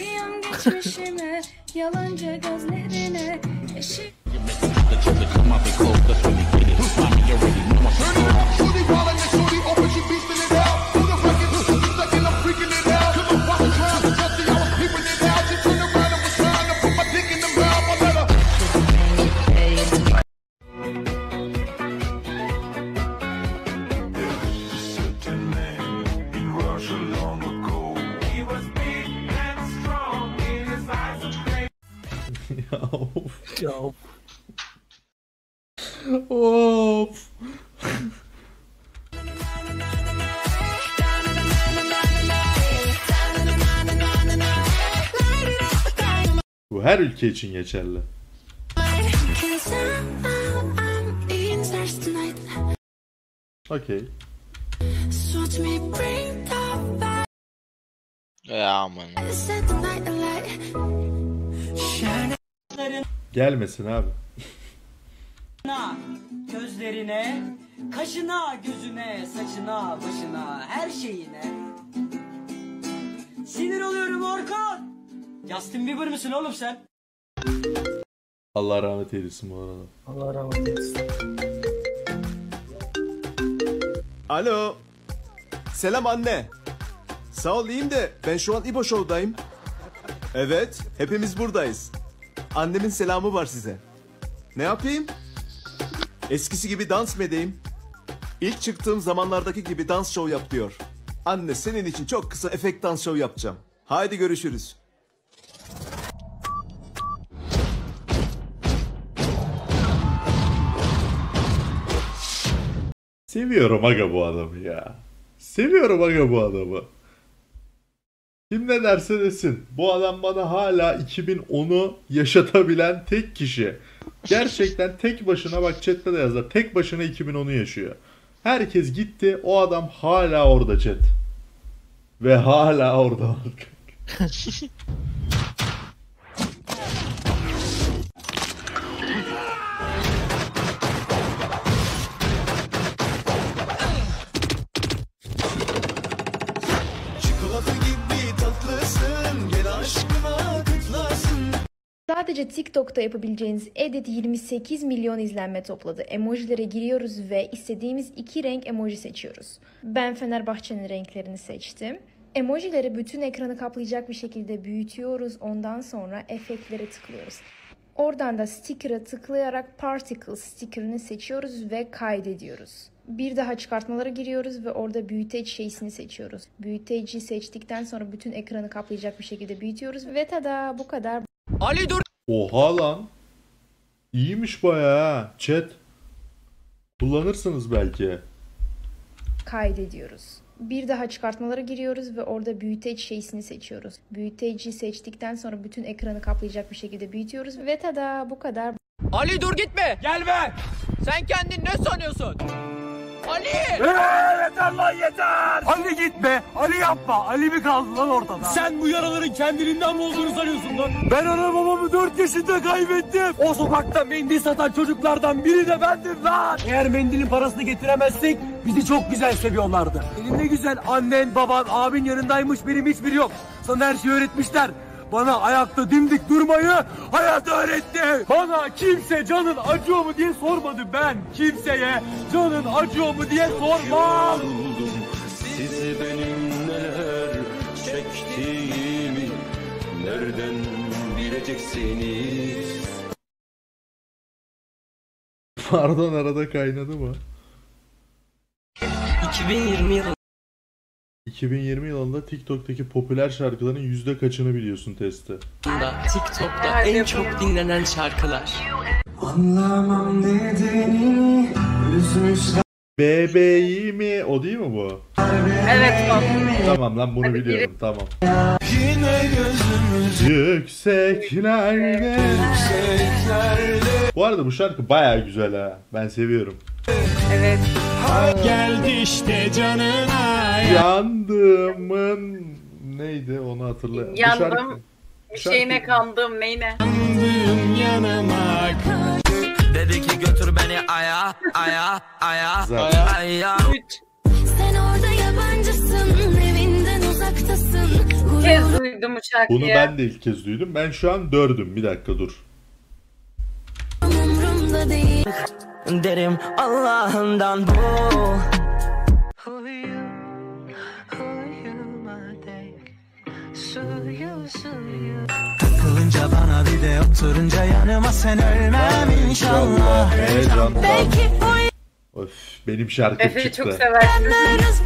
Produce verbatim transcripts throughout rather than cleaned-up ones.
Bakıyam geçmişime, yalancı gözlerine. Eşi... Ya of. Of. Bu her ülke için geçerli. Okay. Ya aman. Gelmesin abi. Gözlerine, kaşına, gözüne, saçına, başına, her şeyine. Sinir oluyorum Orkun. Justin Bieber misin oğlum sen? Allah rahmet eylesin bu arada. Allah rahmet eylesin. Alo. Selam anne. Sağ ol, iyiyim de ben şu an İbo Show'dayım. Evet, hepimiz buradayız. Annemin selamı var size. Ne yapayım? Eskisi gibi dans mı edeyim? İlk çıktığım zamanlardaki gibi dans show yap diyor. Anne, senin için çok kısa efekt dans show yapacağım. Haydi görüşürüz. Seviyorum aga bu adamı ya. Seviyorum aga bu adamı. Kim ne derse desin, bu adam bana hala iki bin onu yaşatabilen tek kişi. Gerçekten tek başına, bak chatte de yazar, tek başına iki bin onu yaşıyor. Herkes gitti, o adam hala orada chat. Ve hala orada. Sadece TikTok'ta yapabileceğiniz edit yirmi sekiz milyon izlenme topladı. Emojilere giriyoruz ve istediğimiz iki renk emoji seçiyoruz. Ben Fenerbahçe'nin renklerini seçtim. Emojileri bütün ekranı kaplayacak bir şekilde büyütüyoruz. Ondan sonra efektlere tıklıyoruz. Oradan da sticker'a tıklayarak particle sticker'ını seçiyoruz ve kaydediyoruz. Bir daha çıkartmalara giriyoruz ve orada büyüteç şeysini seçiyoruz. Büyüteci seçtikten sonra bütün ekranı kaplayacak bir şekilde büyütüyoruz ve tada, bu kadar. Ali dur. Oha lan. İyiymiş bayağı chat. Kullanırsınız belki. Kaydediyoruz. Bir daha çıkartmalara giriyoruz ve orada büyüteç şeysini seçiyoruz. Büyüteci seçtikten sonra bütün ekranı kaplayacak bir şekilde büyütüyoruz ve tada, bu kadar. Ali dur, gitme. Gelme. Sen kendin ne sanıyorsun? Ali! Eee, yeter lan yeter! Ali gitme! Ali yapma! Ali mi kaldı lan ortada? Sen bu yaraların kendiliğinden mi olduğunu sanıyorsun lan? Ben ana babamı dört yaşında kaybettim! O sokakta mendil satan çocuklardan biri de bendim lan! Eğer mendilin parasını getiremezsek bizi çok güzel seviyorlardı. Benim ne güzel annen, baban, abin yanındaymış, benim hiçbiri yok. Sana her şeyi öğretmişler. Bana ayakta dimdik durmayı hayat öğretti. Bana kimse canın acıyor mu diye sormadı. Ben kimseye canın acıyor mu diye sormam. Sizi benim neler çektiğimi nereden bileceksiniz? Pardon, arada kaynadı mı? iki bin yirmi yılı. iki bin yirmi yılında TikTok'taki popüler şarkıların yüzde kaçını biliyorsun testi? TikTok'ta en çok dinlenen şarkılar. Anlamam nedeni üzmüşler. Bebeğimi, o değil mi bu? Evet bu. Tamam lan, bunu biliyorum, tamam. Yine gözümüz yükseklerde. Yükseklerde. Bu arada bu şarkı bayağı güzel ha. Ben seviyorum. Evet. Geldi işte canına. Yandımın neydi, onu hatırlayalım. Yandım. Bir şeyine kandım, neyine? Yandım yanıma. Dedi ki götür beni aya aya aya aya. Sen orada yabancısın, evinden uzaktasın. İlk kez duydum uçak diye. Bunu ben de ilk kez duydum. Ben şu an dördüm. Bir dakika dur. Derim Allah'ından bu. Takılınca bana bir de oturunca yanıma sen ölmem inşallah. Belki bu... Of, benim şarkım Efe çıktı. Çok seversin.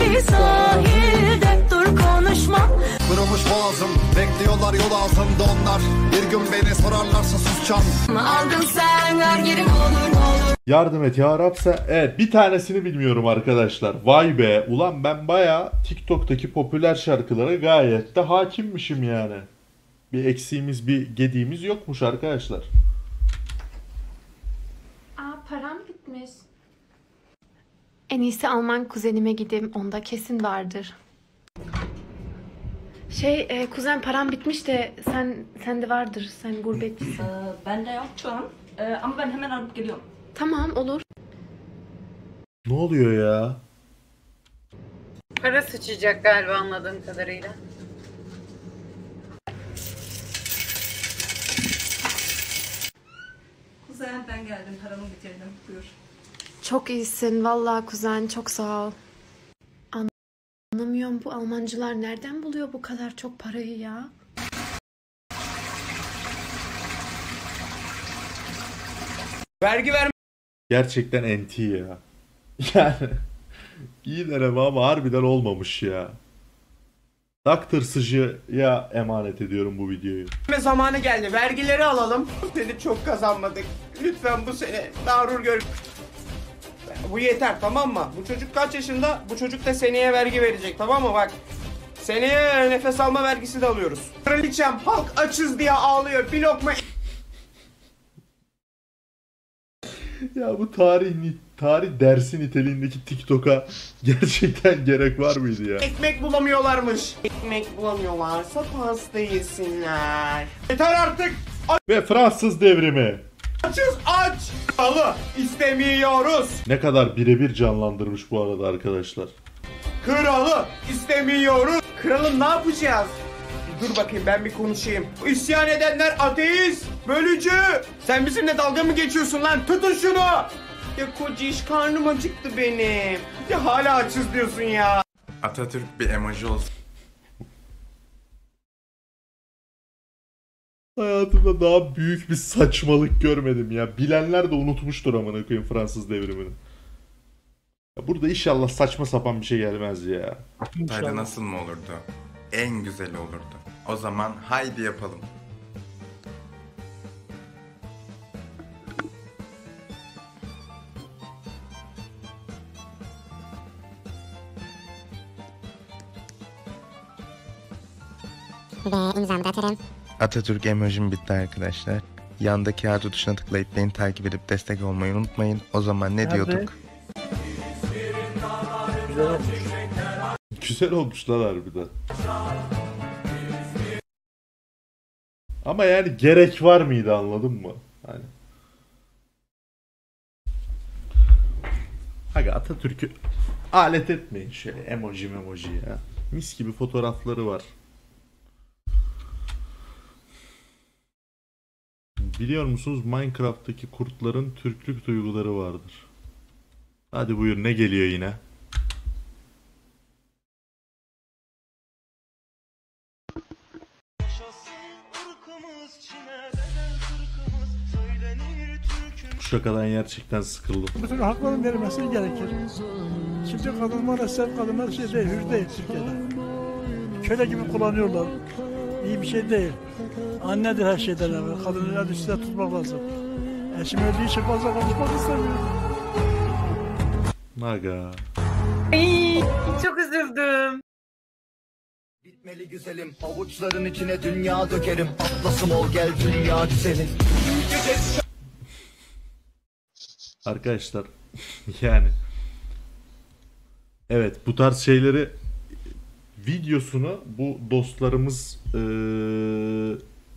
Bir sahilde dur konuşma. Kırılmış boğazım, bekliyorlar yol altında onlar. Bir gün beni sorarlarsa susacağım. Aldın sen her yerim olur olur. Yardım et ya Rabsa. Evet, bir tanesini bilmiyorum arkadaşlar. Vay be, ulan ben bayağı TikTok'taki popüler şarkılara gayet de hakimmişim yani. Bir eksiğimiz, bir gediğimiz yokmuş arkadaşlar. Aa, param bitmiş. En iyisi Alman kuzenime gideyim, onda kesin vardır. Şey e, kuzen param bitmiş de sen sende vardır, sen gurbetçisin. Ee, bende yok şu an ee, ama ben hemen alıp geliyorum. Tamam, olur. Ne oluyor ya? Para sıçacak galiba anladığım kadarıyla. Kuzen ben geldim, paramı bitirdim, buyur. Çok iyisin vallahi kuzen, çok sağ ol. Anlamıyorum, bu Almancılar nereden buluyor bu kadar çok parayı ya? Vergi verme. Gerçekten enti ya. Yani iyi deneme ama harbiden olmamış ya. Doktor Sıcı'ya emanet ediyorum bu videoyu. Zamanı geldi, vergileri alalım. Dedi çok kazanmadık. Lütfen bu sene darur gör. Bu yeter, tamam mı? Bu çocuk kaç yaşında? Bu çocuk da seneye vergi verecek, tamam mı? Bak seneye nefes alma vergisi de alıyoruz. Kraliçem halk açız diye ağlıyor. Bir lokma... Ya bu tarih, tarih dersi niteliğindeki TikTok'a gerçekten gerek var mıydı ya? Ekmek bulamıyorlarmış. Ekmek bulamıyorlarsa pasta yesinler. Yeter artık. Ve Fransız Devrimi. Açız aç. Alı istemiyoruz. Ne kadar birebir canlandırmış bu arada arkadaşlar. Kralı istemiyoruz. Kralım ne yapacağız? Dur bakayım ben bir konuşayım. İsyan edenler ateist, bölücü. Sen bizimle dalga mı geçiyorsun lan? Tutun şunu. Ya koca iş, karnım acıktı benim. Ya hala açız diyorsun ya. Atatürk bir emoji olsun. Hayatımda daha büyük bir saçmalık görmedim ya. Bilenler de unutmuştur amına koyayım Fransız Devrimi'ni. Burada inşallah saçma sapan bir şey gelmez ya. Haydi nasıl mı olurdu? En güzeli olurdu. O zaman haydi yapalım. Ve imzamı da atarım. Atatürk emojim bitti arkadaşlar. Yandaki artı tuşuna tıklayıp beni takip edip destek olmayı unutmayın. O zaman ne Abi. diyorduk? Güzel olmuş. Güzel olmuşlar harbiden. Ama yani gerek var mıydı, anladın mı? Hani. Aga Atatürk'ü alet etmeyin şöyle emoji emoji ya. Mis gibi fotoğrafları var. Biliyor musunuz Minecraft'taki kurtların Türklük duyguları vardır. Hadi buyur, ne geliyor yine? Bu şakadan gerçekten sıkıldım. Bütün hakların verilmesi gerekir. Kimse kadınlar, esnaf kadınlar şey değil, hür değil Türkiye'de. Köle gibi kullanıyorlar. İyi bir şey değil. Annedir her şeyden evvel. Kadınlar üstüne tutmak lazım. Eşim öldüğü için fazla konuşmak istemiyorum. Naga. Ayy, çok üzüldüm. Bitmeli güzelim. Avuçların içine dünya dökerim. Atlasım ol gel dünya güzelim. Arkadaşlar yani evet, bu tarz şeyleri videosunu bu dostlarımız e,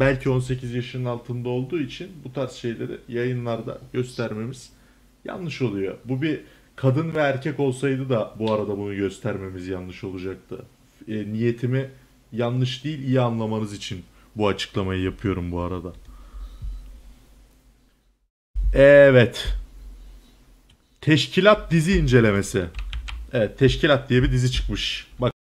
belki on sekiz yaşının altında olduğu için bu tarz şeyleri yayınlarda göstermemiz yanlış oluyor. Bu bir kadın ve erkek olsaydı da bu arada bunu göstermemiz yanlış olacaktı. E, niyetimi yanlış değil, iyi anlamanız için bu açıklamayı yapıyorum bu arada. Evet. Teşkilat dizi incelemesi. Evet, Teşkilat diye bir dizi çıkmış. Bak